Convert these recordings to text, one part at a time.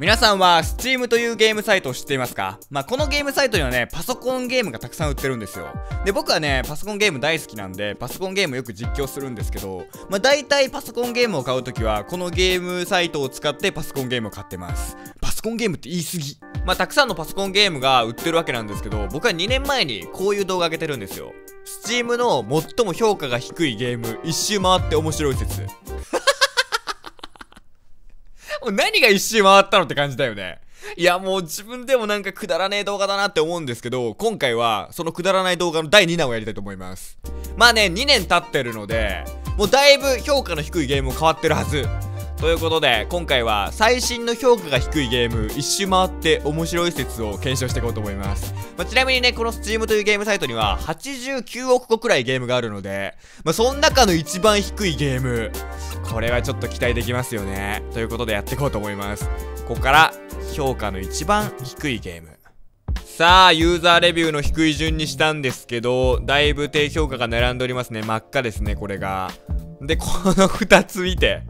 皆さんは Steam というゲームサイトを知っていますか？まあ、このゲームサイトにはね、パソコンゲームがたくさん売ってるんですよ。で、僕はね、パソコンゲーム大好きなんで、パソコンゲームよく実況するんですけど、まあ、大体パソコンゲームを買うときは、このゲームサイトを使ってパソコンゲームを買ってます。パソコンゲームって言い過ぎ。まあ、たくさんのパソコンゲームが売ってるわけなんですけど、僕は2年前にこういう動画上げてるんですよ。Steam の最も評価が低いゲーム、一周回って面白い説。何が一周回ったのって感じだよね。いや、もう自分でもなんかくだらねえ動画だなって思うんですけど、今回はそのくだらない動画の第2弾をやりたいと思います。まあね、2年経ってるので、もうだいぶ評価の低いゲームも変わってるはず。ということで、今回は最新の評価が低いゲーム、一周回って面白い説を検証していこうと思います。まあ、ちなみにね、この Steam というゲームサイトには89億個くらいゲームがあるので、まあ、その中の一番低いゲーム、これはちょっと期待できますよね。ということでやっていこうと思います。ここから、評価の一番低いゲーム。さあ、ユーザーレビューの低い順にしたんですけど、だいぶ低評価が並んでおりますね。真っ赤ですね、これが。で、この2つ見て。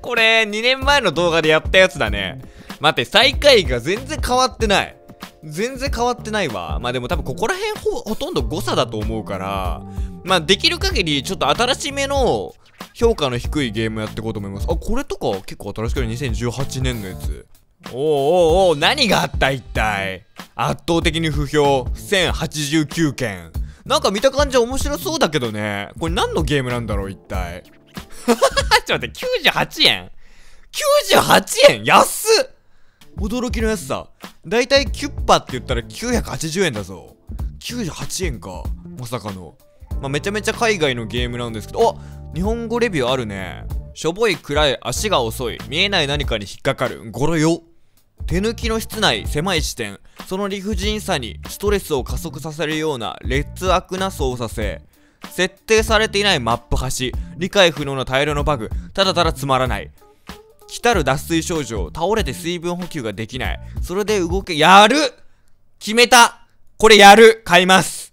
これ、2年前の動画でやったやつだね。待って、最下位が全然変わってない。全然変わってないわ。まあでも多分ここら辺ほとんど誤差だと思うから、まあできる限りちょっと新しめの評価の低いゲームやっていこうと思います。あ、これとか結構新しくね、2018年のやつ。おうおうおう、何があった一体。圧倒的に不評、1089件。なんか見た感じは面白そうだけどね。これ何のゲームなんだろう、一体。ちょっと待って、98円 ?98 円安っ、驚きの安さ。だいたいキュッパって言ったら980円だぞ。98円か。まさかの。まあ、めちゃめちゃ海外のゲームなんですけど、あ、日本語レビューあるね。しょぼい、暗い、足が遅い、見えない何かに引っかかる、ゴロよ。手抜きの室内、狭い視点、その理不尽さにストレスを加速させるような劣悪な操作性、設定されていないマップ端、理解不能な大量のバグ、ただただつまらない、来たる脱水症状、倒れて水分補給ができない、それで動け、やる、決めた、これやる、買います、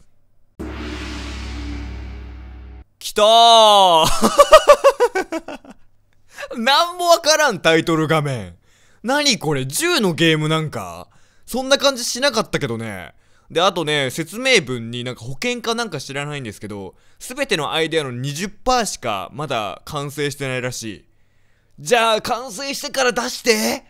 きたーなんもわからん、タイトル画面何これ、銃のゲームなんかそんな感じしなかったけどね。で、あとね、説明文になんか保険かなんか知らないんですけど、すべてのアイデアの 20% しかまだ完成してないらしい。じゃあ、完成してから出して!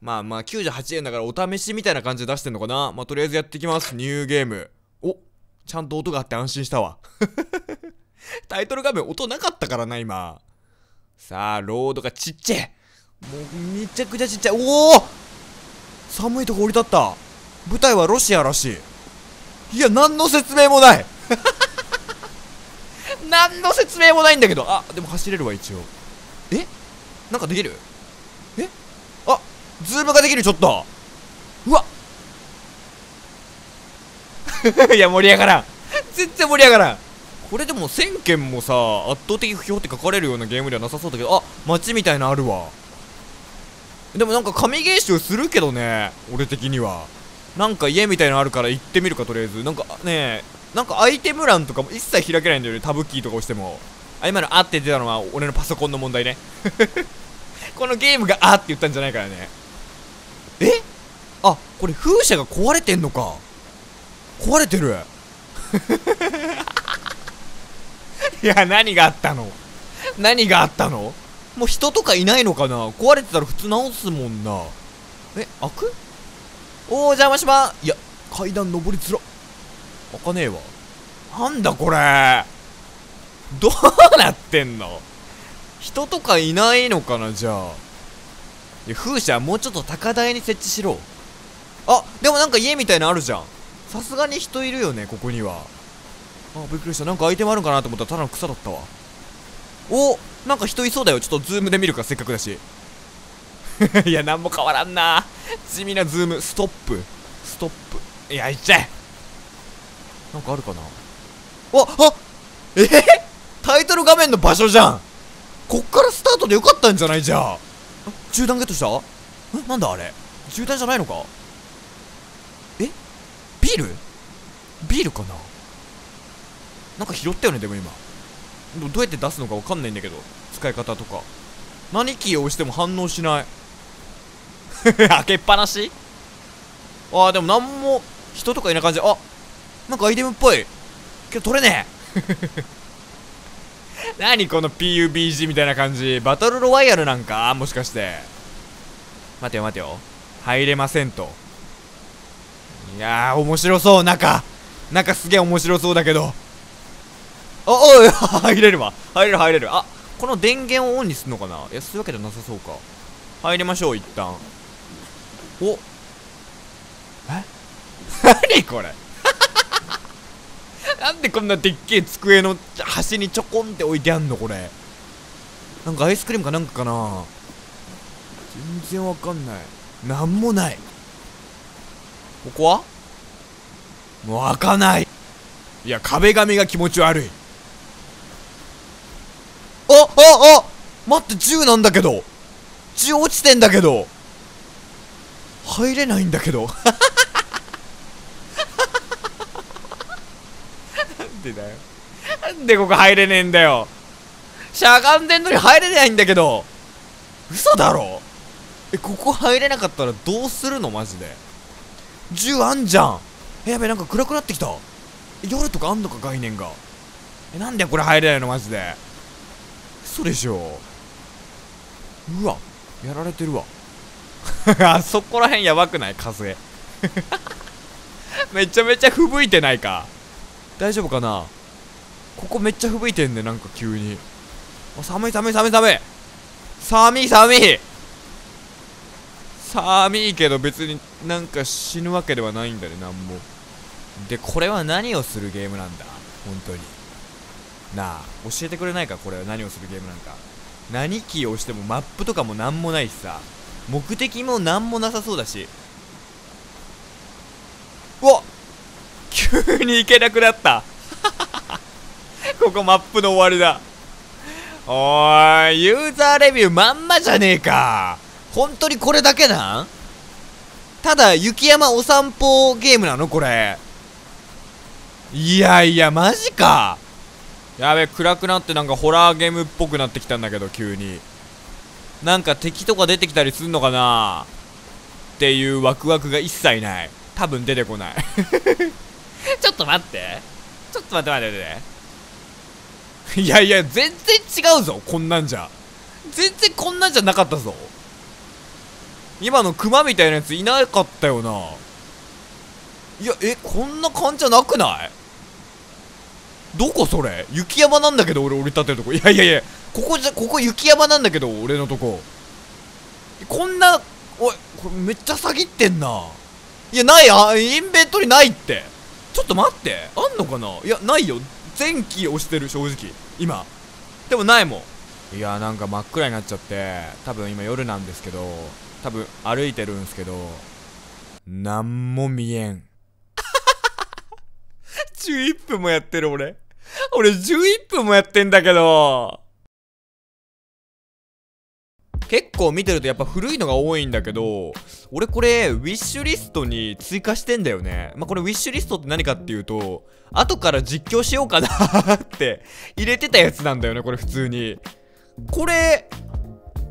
まあまあ、98円だからお試しみたいな感じで出してんのかな?まあ、とりあえずやっていきます。ニューゲーム。お、ちゃんと音があって安心したわ。タイトル画面音なかったからな、今。さあ、ロードがちっちゃい。もう、めちゃくちゃちっちゃい。おお!寒いとこ降り立った。舞台はロシアらしい。いや、何の説明もない何の説明もないんだけど。あ、でも走れるわ、一応。え?なんかできる?え?あ、ズームができる、ちょっと。うわいや、盛り上がらん。全然盛り上がらん。これでも1000件もさ、圧倒的不評って書かれるようなゲームではなさそうだけど、あ、街みたいなのあるわ。でもなんか神ゲーションするけどね、俺的には。なんか家みたいなのあるから行ってみるか、とりあえず。なんかね、なんかアイテム欄とかも一切開けないんだよね、タブキーとか押しても。あ、今のあって出たのは俺のパソコンの問題ね。このゲームがあって言ったんじゃないからね。え?あ、これ風車が壊れてんのか。壊れてる。いや、何があったの?何があったの?もう人とかいないのかな?壊れてたら普通直すもんな。え、開く?おー、邪魔しまー。いや、階段登りづら。開かねえわ。なんだこれ。どうなってんの?人とかいないのかな、じゃあ。いや、風車もうちょっと高台に設置しろ。あ、でもなんか家みたいなのあるじゃん。さすがに人いるよね、ここには。あ、びっくりした。なんかアイテムあるかなと思ったらただの草だったわ。お、なんか人いそうだよ。ちょっとズームで見るか、せっかくだし。いや、なんも変わらんな。地味なズーム。ストップ。ストップ。いや、いっちゃえ。なんかあるかな。あ、タイトル画面の場所じゃん。こっからスタートでよかったんじゃない、じゃあ。銃弾ゲットした?え、なんだあれ。銃弾じゃないのか。え?ビール?ビールかな?なんか拾ったよね、でも今。どうやって出すのかわかんないんだけど。使い方とか。何キーを押しても反応しない。開けっぱなし。ああ、でもなんも人とかいない感じで、あ、なんかアイテムっぽいけど取れねえ。何この PUBG みたいな感じ。バトルロワイヤルなんかもしかして。待てよ待てよ、入れませんと。いやー面白そう。中すげえ面白そうだけど。おい、入れるわ。入れる。あ、この電源をオンにするのかな。いや、そういうわけじゃなさそうか。入りましょう、一旦。お、え何これ。なんでこんなでっけえ机の端にちょこんって置いてあんのこれ。なんかアイスクリームかなんかかな。全然わかんない。なんもない。ここはもう開かない。いや、壁紙が気持ち悪い。待って、銃なんだけど。銃落ちてんだけど。入れないんだけど。なんでだよ。なんでここ入れねえんだよ。しゃがんでんのに入れないんだけど。嘘だろ。え、ここ入れなかったらどうするのマジで。銃あんじゃん。え、やべえ、なんか暗くなってきた。夜とかあんのか、概念が。え、なんだよこれ入れないのマジで。嘘でしょ。うわ、やられてるわ。あそこらへんやばくない、風。めちゃめちゃ吹雪いてないか。大丈夫かな。ここめっちゃ吹雪いてんね、なんか急に。あ、寒いけど別になんか死ぬわけではないんだね、なんも。で、これは何をするゲームなんだ本当に。なあ、教えてくれないか、これは何をするゲームなんか。何キーを押してもマップとかもなんもないしさ、目的もなんもなさそうだし。うわっ、急に行けなくなった。ここマップの終わりだ。おーい、ユーザーレビューまんまじゃねえか。本当にこれだけなん。ただ雪山お散歩ゲームなのこれ。いやいや、マジか。やべえ、暗くなってなんかホラーゲームっぽくなってきたんだけど、急に。なんか敵とか出てきたりすんのかなっていうワクワクが一切ない。多分出てこない。ちょっと待って。いやいや、全然違うぞ、こんなんじゃ。全然こんなんじゃなかったぞ。今のクマみたいなやついなかったよな。いや、え、こんな感じじゃなくない？どこそれ。雪山なんだけど、俺立ってるとこ。いや、ここ雪山なんだけど、俺のとこ。こんな、おい、これめっちゃ詐欺ってんな。いや、ない、あ、インベントリないって。ちょっと待って、あんのかな。いや、ないよ。全キー押してる、正直。今。でもないもん。いや、なんか真っ暗になっちゃって、多分今夜なんですけど、多分歩いてるんですけど、なんも見えん。11分もやってる俺。俺11分もやってんだけど。結構見てるとやっぱ古いのが多いんだけど、俺これウィッシュリストに追加してんだよね。まあ、これウィッシュリストって何かっていうと、後から実況しようかなって入れてたやつなんだよね、これ普通に。これ、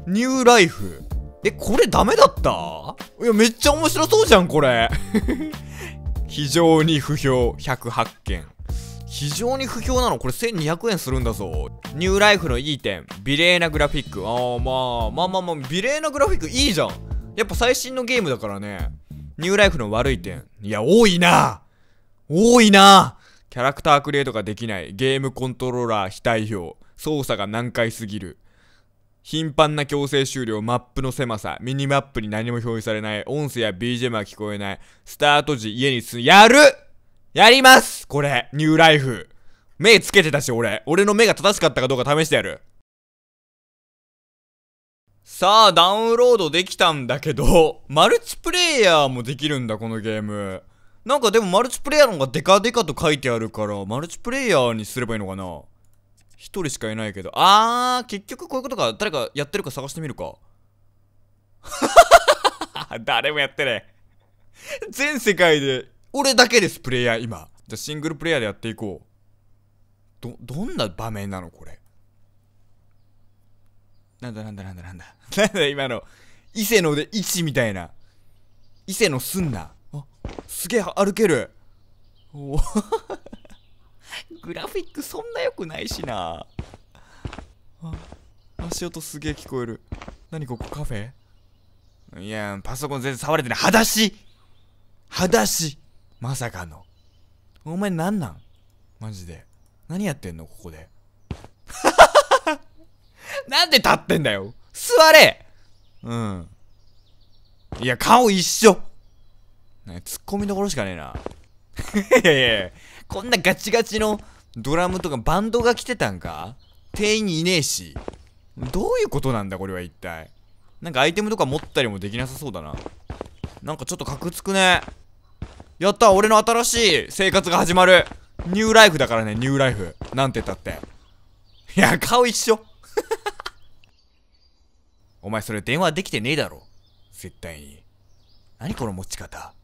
ニューライフ。え、これダメだった？いや、めっちゃ面白そうじゃん、これ。非常に不評108件。非常に不評なのこれ。1200円するんだぞ。ニューライフのいい点、美麗なグラフィック。ああ、まあ、美麗なグラフィックいいじゃん。やっぱ最新のゲームだからね。ニューライフの悪い点。いや、多いな。キャラクタークリエイトができない。ゲームコントローラー非対応。操作が難解すぎる。頻繁な強制終了、マップの狭さ、ミニマップに何も表示されない、音声や BGM は聞こえない、スタート時家にやりますこれ、ニューライフ。目つけてたし、俺の目が正しかったかどうか試してやる。さあ、ダウンロードできたんだけど、マルチプレイヤーもできるんだ、このゲーム。なんかでもマルチプレイヤーの方がデカデカと書いてあるから、マルチプレイヤーにすればいいのかな。一人しかいないけど。あー、結局こういうことか。誰かやってるか探してみるか。誰もやってねえ。全世界で、俺だけです、プレイヤー、今。じゃ、シングルプレイヤーでやっていこう。どんな場面なの、これ。なんだ今の、伊勢ので1みたいな。伊勢のすんな。あ、すげえ歩ける。おグラフィックそんな良くないしな。あ、足音すげえ聞こえる。何ここカフェ？いや、パソコン全然触れてない。裸足！裸足！まさかの。お前なんなん？マジで。何やってんのここで。なんで立ってんだよ！座れ！うん。いや、顔一緒！ね、ツッコミどころしかねえな。いやいや、こんなガチガチのドラムとかバンドが来てたんか？店員いねえし。どういうことなんだこれは一体。なんかアイテムとか持ったりもできなさそうだな。なんかちょっとカクつくね。やった、俺の新しい生活が始まる。ニューライフだからね、ニューライフ。なんて言ったって。いや、顔一緒。お前それ電話できてねえだろ。絶対に。何この持ち方。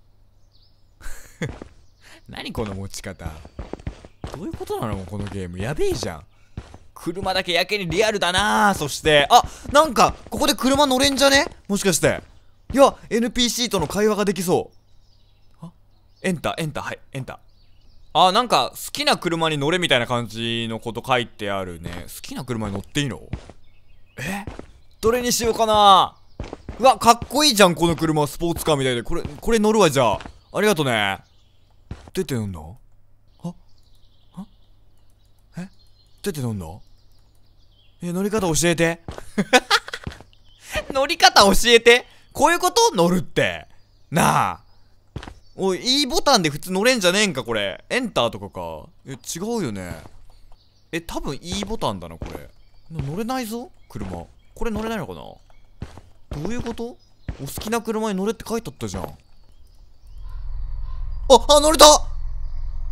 何この持ち方。どういうことなのこのゲーム。やべえじゃん。車だけやけにリアルだなぁ。そして、あ、なんか、ここで車乗れんじゃね？もしかして。いや、NPC との会話ができそう。あ、エンタ、エンタ、はい、エンタ。あ、なんか、好きな車に乗れみたいな感じのこと書いてあるね。好きな車に乗っていいの？え？どれにしようかなぁ。うわ、かっこいいじゃん、この車。スポーツカーみたいで。これ乗るわ、じゃあ。ありがとね。出て乗んの？出て乗んの？え、乗り方教えて。乗り方教えて。こういうこと乗るって。なあ。おい、Eボタンで普通乗れんじゃねえんか、これ。エンターとかか。え、違うよね。え、多分 E ボタンだな、これ。乗れないぞ、車。これ乗れないのかな？どういうこと？お好きな車に乗れって書いてあったじゃん。あ、乗れた！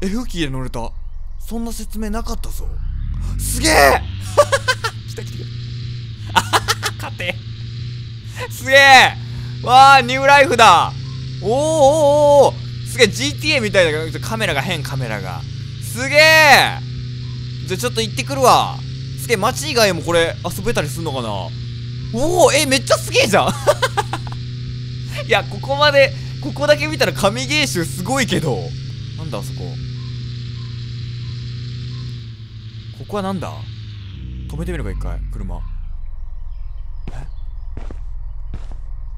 F キーで乗れた。そんな説明なかったぞ。すげえ来た来た来た。あははは、勝て。すげえわあ、ニューライフだ。おーおーおー、すげえ GTA みたいなカメラが変、カメラが。すげえ。じゃあちょっと行ってくるわ。すげえ、街以外もこれ遊べたりすんのかな。おお、え、めっちゃすげえじゃん。いや、ここまで、ここだけ見たら神ゲー集すごいけど。なんだあそこ。ここはなんだ？止めてみれば一回、車。え？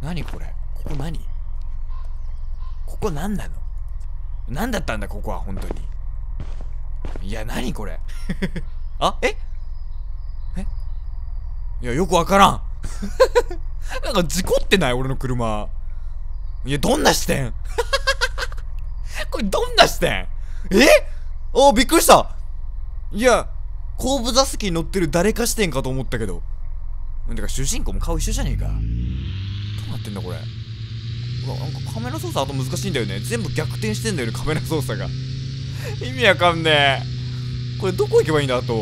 なにこれ？ここ何？ここ何なの？何だったんだ、ここは、本当に。いや、なにこれ？あ？え？え？いや、よくわからん。なんか事故ってない？俺の車。いや、どんな視点？これどんな視点？え？おー、びっくりした。いや、後部座席に乗ってる誰か視点かと思ったけど。なんだか主人公も顔一緒じゃねえか。どうなってんだこれ。うわ、なんかカメラ操作あと難しいんだよね。全部逆転してんだよね、カメラ操作が。意味わかんねえ。これどこ行けばいいんだ、あと。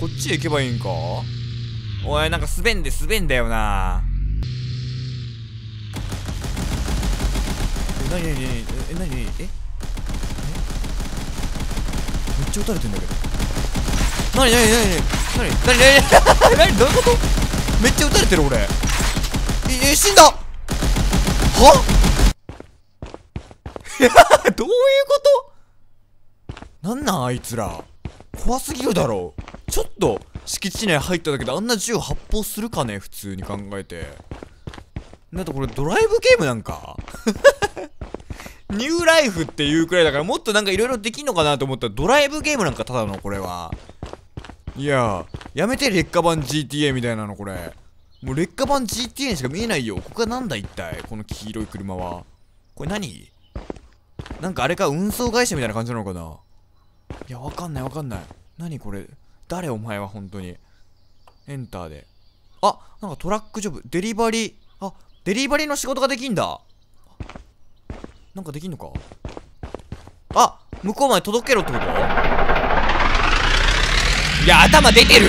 こっちへ行けばいいんか？おい、なんか滑んで滑んだよな。え、なになになに、え、なになに、え、めっちゃ撃たれてんだけど。なになになになになになに、どういうこと？めっちゃ撃たれてる俺。え、死んだ。は？どういうこと？なんなんあいつら。怖すぎるだろう。ちょっと敷地内入っただけであんな銃発砲するかね、普通に考えて。だってこれドライブゲームなんか？ニューライフっていうくらいだから、もっとなんかいろいろできんのかなと思ったら、ドライブゲームなんかただの、これは。いやー、やめて劣化版 GTA みたいなの、これ。もう劣化版 GTA にしか見えないよ。ここはなんだ一体、この黄色い車は。これ何？なんかあれか、運送会社みたいな感じなのかな。いや、わかんないわかんない。何これ。誰お前は、本当に。エンターで。あ、なんかトラックジョブ、デリバリー。あ、デリバリーの仕事ができんだ。なんかできんのか？あ、向こうまで届けろってこと？いや、頭出てる！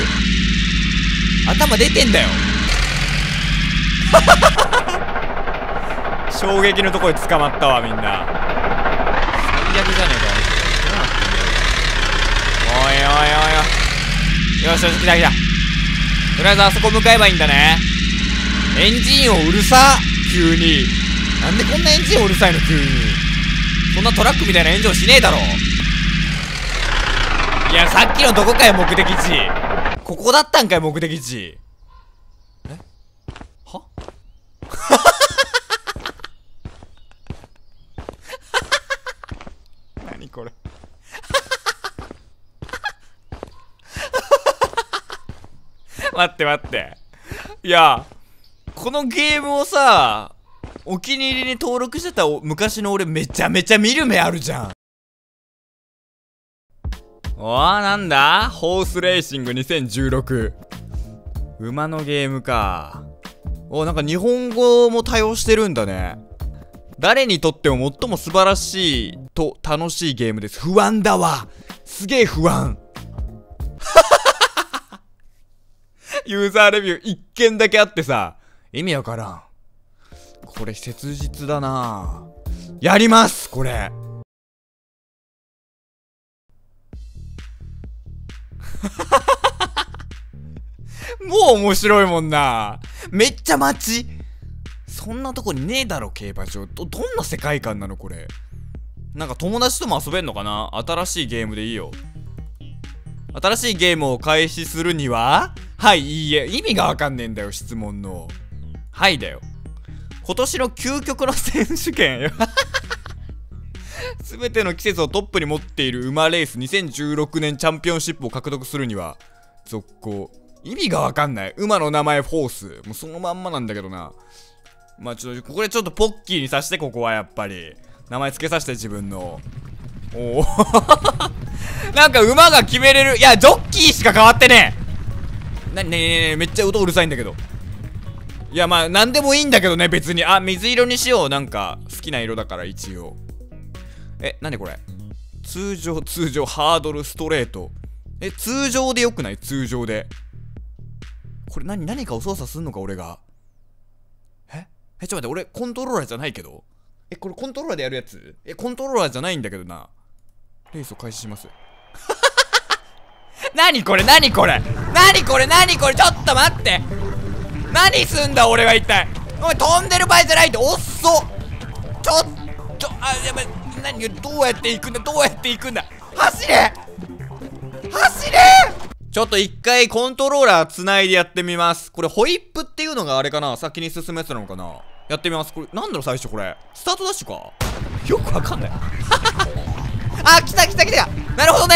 頭出てんだよ。衝撃のとこで捕まったわ、みんな。最悪じゃねえか。おいおいおいおい。よしよし、来た来た。とりあえずあそこ向かえばいいんだね。エンジン音うるさ、急に。なんでこんなエンジンうるさいの急に。そんなトラックみたいな炎上しねえだろ。いや、さっきのどこかへ目的地。ここだったんかい、目的地。えは何これ待って待って。いや、このゲームをさ、お気に入りに登録してた昔の俺めちゃめちゃ見る目あるじゃん。なんだホースレーシング2016。馬のゲームか。なんか日本語も対応してるんだね。誰にとっても最も素晴らしいと楽しいゲームです。不安だわ。すげえ不安。ユーザーレビュー1件だけあってさ、意味わからん。これ切実だなぁ。やりますこれもう面白いもんな。めっちゃ街、そんなとこにねえだろ競馬場。どんな世界観なのこれ。なんか友達とも遊べんのかな。新しいゲームでいいよ。新しいゲームを開始するには、はい、いいえ。意味がわかんねえんだよ、質問の。はいだよ。今年の究極の選手権よ。すべての季節をトップに持っている馬レース2016年チャンピオンシップを獲得するには、続行。意味がわかんない。馬の名前フォース。もうそのまんまなんだけどな。まあちょっと、これちょっとポッキーにさして、ここはやっぱり。名前付けさせて、自分の。おお。なんか馬が決めれる。いや、ジョッキーしか変わってねえ。ねえ、めっちゃ音うるさいんだけど。いや、まあ何でもいいんだけどね別に。水色にしよう。なんか好きな色だから一応。何これ。通常ハードルストレート。通常でよくない？通常でこれ何かを操作すんのか俺が。ちょっと待って、俺コントローラーじゃないけど。これコントローラーでやるやつ。コントローラーじゃないんだけどな。レースを開始します。何これ何これ何これ何これ。ちょっと待って、何すんだ俺は一体。お前飛んでる場合じゃないって。おっそ。やばい。何、どうやって行くんだどうやって行くんだ。走れ走れ。ちょっと一回コントローラーつないでやってみます。これホイップっていうのがあれかな、先に進むやつなのかな。やってみます。これなんだろう。最初これスタートダッシュかよくわかんない来た来た来た。なるほどね。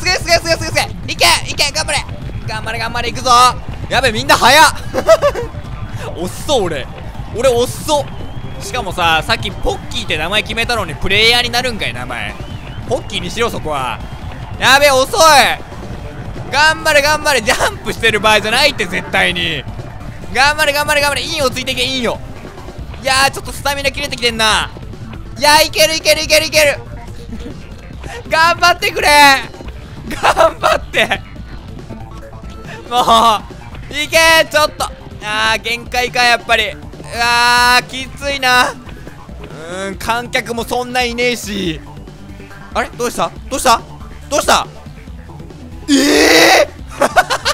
すげえすげえすげえすげえすげえ。いけいけ、頑張れ頑張れ頑張れ、いくぞ。やべえ、みんな早っおっそ。俺おっそ。しかもさ、さっきポッキーって名前決めたのにプレイヤーになるんかい。名前ポッキーにしろそこは。やべえ、遅い。頑張れ頑張れ。ジャンプしてる場合じゃないって絶対に。頑張れ頑張れ頑張れ。インをついていけ、インを。いやー、ちょっとスタミナ切れてきてんな。いやー、いけるいけるいけるいける頑張ってくれ頑張ってもういけー。ちょっと限界かやっぱり。きついな。観客もそんないねえし。あれ、どうしたどうしたどうした。ええー